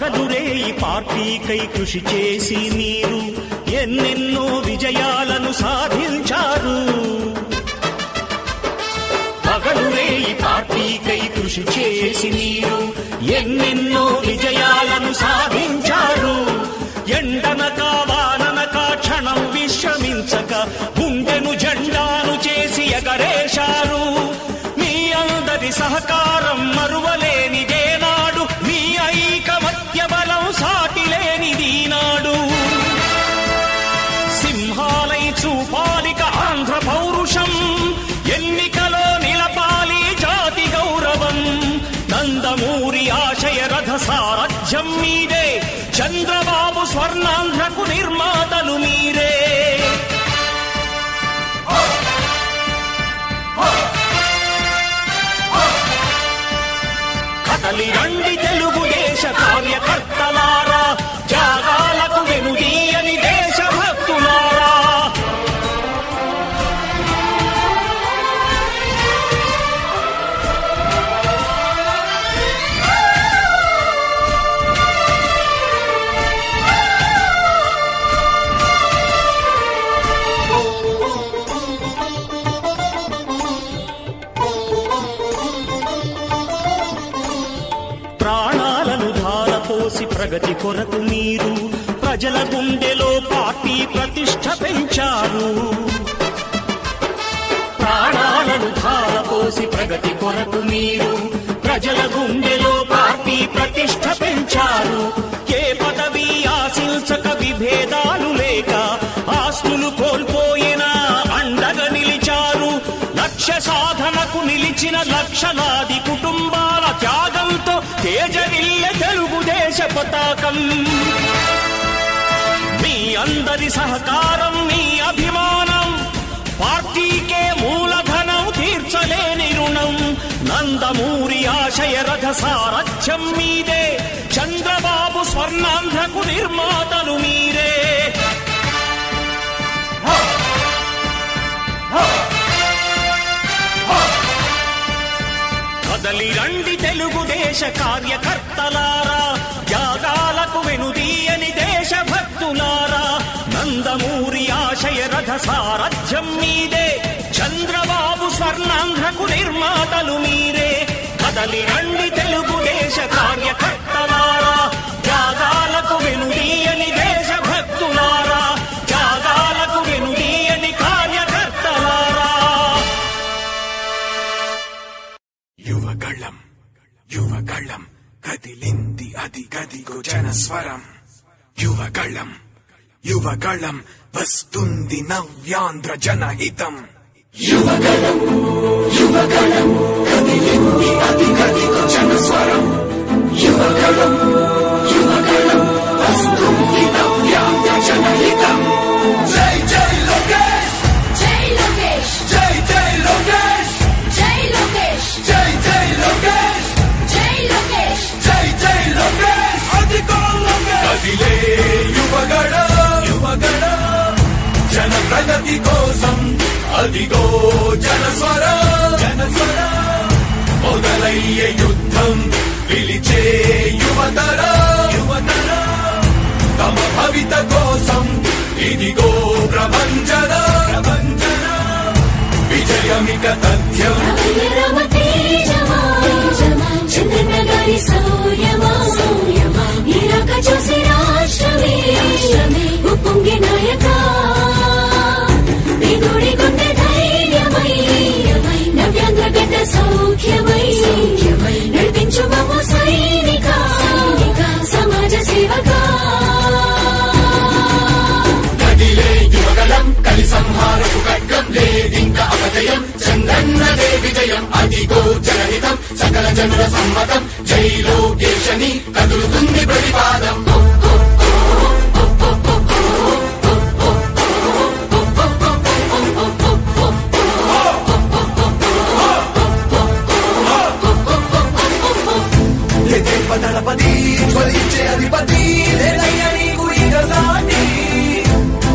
పగలురే ఈ పార్టీకై కృషి చేసి మీరు ఎన్నెన్నో విజయాలను సాధించారు. పగలురే ఈ పార్టీకై కృషి చేసి మీరు ఎన్నెన్నో విజయాలను సాధించారు. ఎండనక వాననక క్షణం విశ్రమించక గుండెను జెండాను చేసి ఎగరేశారు. మీ అందరి సహకారం మరువలేనిదేనాడు, మీ ఐకమత్య బలం సాటిలేనిదీనాడు. సింహాలై చూపాలిక ఆంధ్ర పౌరుషం, ఎన్నికలో నిలపాలి జాతి గౌరవం. నందమూరి ఆశయ రథ సారథ్యం మీదే, చంద్రబాబు స్వర్ణాంధ్రకు నిర్మాతలు మీరే. కదలి రండి తెలుగుదేశ కార్యకర్తలారా, త్యాగాలకు వెనుదీయని దేశభక్తులారా. ప్రగతి కొరకు మీరు ప్రజల గుండెలో పార్టీ ప్రతిష్ట పెంచారు. ప్రాణాలను ధారపోసి ప్రగతి కొరకు మీరు ప్రజల గుండెలో పార్టీ ప్రతిష్ట పెంచారు. ఏ పదవి ఆశించక విభేదాలు లేక ఆస్తులు కోల్పోయినా అండగా నిలిచారు. లక్ష్య సాధనకు నిలిచిన లక్షలాది కుటుంబాల త్యాగంతో తేజరిల్లే తెలుగుదేశ పతాకం. మీ అందరి సహకారం మీ అభిమానం, పార్టీకే మూలధనం తీర్చలేని రుణం. నందమూరి ఆశయ రథ సారథ్యం మీదే, చంద్రబాబు స్వర్ణాంధ్రకు నిర్మాతలు మీరే. కదలి రండి తెలుగుదేశ కార్యకర్తలారా, త్యాగాలకు వెనుదీయని దేశభక్తులారా. నందమూరి ఆశయ రథ సారథ్యం మీదే, చంద్రబాబు స్వర్ణాంధ్రకు నిర్మాతలు మీరే. కదలి రండి తెలుగుదేశ కార్యకర్తలారా, త్యాగాలకు వెనుదీయని దేశభక్తులారా. త్యాగాలకు వెనుదీయని కార్యకర్తలారా. యువకళం కదిలింది అది గదిగో జనస్వరం. యువకళం వస్తుంది నవ్యాంధ్ర జనహితం. యువకళం కదిలింది అది గదిగో జనస్వరం. యువకళం వస్తుంది నవ్యాంధ్ర జనహితం. జై జై లోకేష్, జై లోకేష్, జై జై లోకేష్, జై లోకేష్, జై జై లోకేష్, జై జై లోకేష్. కదిలే యువగళ జన ప్రగతి కోసం, అదిగో జనస్వర మొదలయ్యే యుద్ధం. పిలిచే యువతర తమ భవిత కోసం, ఇదిగో ప్రపంచన విజయమిక తథ్యం. చంద్రనగరి సౌర్యమా ఇరాక చూసి రాష్ట్రమే ఉప్పొంగే నాయక. బిగుడి గుంట ధైర్యమై నవ్యాంధ్ర గడ్డ సౌఖ్యమై నడిపించు మమ్ము సైనిక సమాజ సేవక. కదిలే యువగళం, కలి సంహారపు ఖడ్గం, లేదింక అపజయం. చంద్రన్నదే విజయం, అదిగో జనహితం. సకల జనుల సమ్మతం, జై లోకేషని కదులుతుంది ప్రతిపాదం. దళపతి జ్వలించే అధిపతి, లేదయ్యా నీకు సాటి.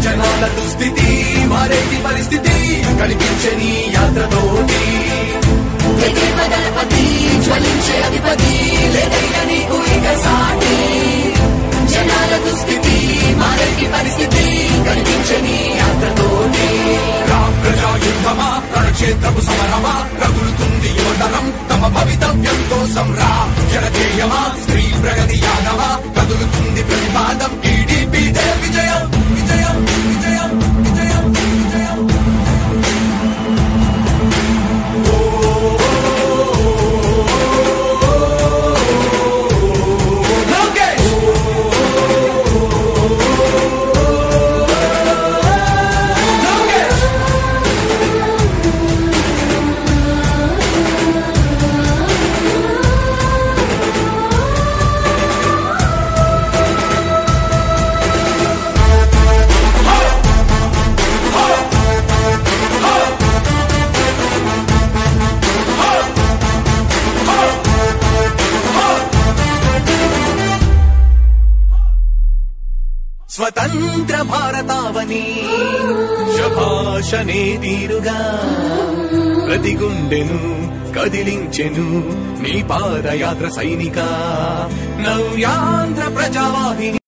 జనాల దుస్థితి మారేటి పరిస్థితి కనిపించని యాత్రతోటి. దళపతి జ్వలించే అధిపతి, లేదయ్యా నీకు సాటి. స్వతంత్ర భారతావని శభాషణే తీరుగా ప్రతి గుండెను కదిలించెను నీ పాదయాత్ర సైనిక నవ్యాంధ్ర ప్రజావాహిని.